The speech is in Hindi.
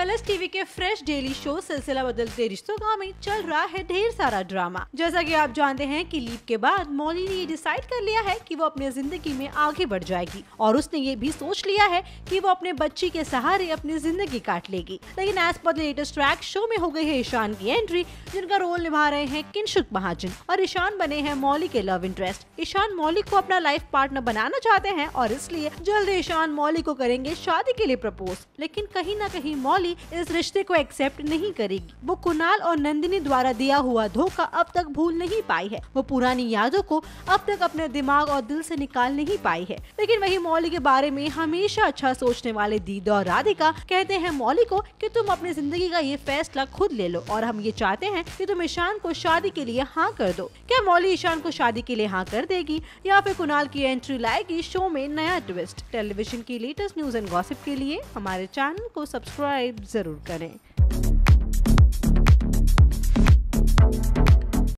कलर्स टीवी के फ्रेश डेली शो सिलसिला बदलते रिश्तों का में चल रहा है ढेर सारा ड्रामा। जैसा कि आप जानते हैं कि लीप के बाद मौली ने ये डिसाइड कर लिया है कि वो अपने जिंदगी में आगे बढ़ जाएगी और उसने ये भी सोच लिया है कि वो अपने बच्ची के सहारे अपनी जिंदगी काट लेगी। लेकिन as per latest track show में हो गई है ईशान की एंट्री, जिनका रोल निभा रहे हैं किंशुक महाजन और ईशान बने हैं मौली के लव इंटरेस्ट। ईशान मौली को अपना लाइफ पार्टनर बनाना चाहते हैं और इसलिए जल्द ईशान मौली को करेंगे शादी के लिए प्रपोज। लेकिन कहीं ना कहीं मौली इस रिश्ते को एक्सेप्ट नहीं करेगी। वो कुनाल और नंदिनी द्वारा दिया हुआ धोखा अब तक भूल नहीं पाई है। वो पुरानी यादों को अब तक अपने दिमाग और दिल से निकाल नहीं पाई है। लेकिन वही मौली के बारे में हमेशा अच्छा सोचने वाले दीदा और राधिका कहते हैं मौली को कि तुम अपनी जिंदगी का ये फैसला खुद ले लो और हम ये चाहते हैं कि तुम ईशान को शादी के लिए हाँ कर दो। क्या मौली ईशान को शादी के लिए हाँ कर देगी या फिर कुनाल की एंट्री लाएगी शो में नया ट्विस्ट? टेलीविजन की लेटेस्ट न्यूज एंड गॉसिप के लिए हमारे चैनल को सब्सक्राइब जरूर करें।